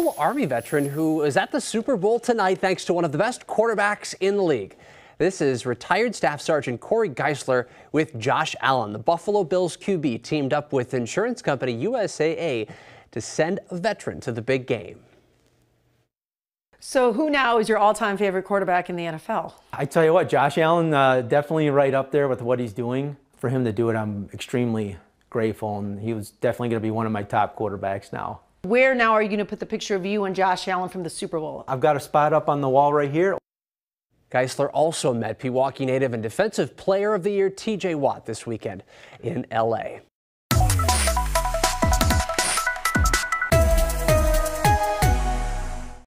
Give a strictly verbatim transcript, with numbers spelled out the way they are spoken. local Army veteran who is at the Super Bowl tonight thanks to one of the best quarterbacks in the league. This is retired Staff Sergeant Corey Geisler with Josh Allen. The Buffalo Bills Q B teamed up with insurance company U S A A to send a veteran to the big game. So who now is your all-time favorite quarterback in the N F L? I tell you what, Josh Allen uh, definitely right up there with what he's doing. For him to do it, I'm extremely grateful, and he was definitely going to be one of my top quarterbacks now. Where now are you going to put the picture of you and Josh Allen from the Super Bowl? I've got a spot up on the wall right here. Geisler also met Pewaukee native and Defensive Player of the Year T J Watt this weekend in L A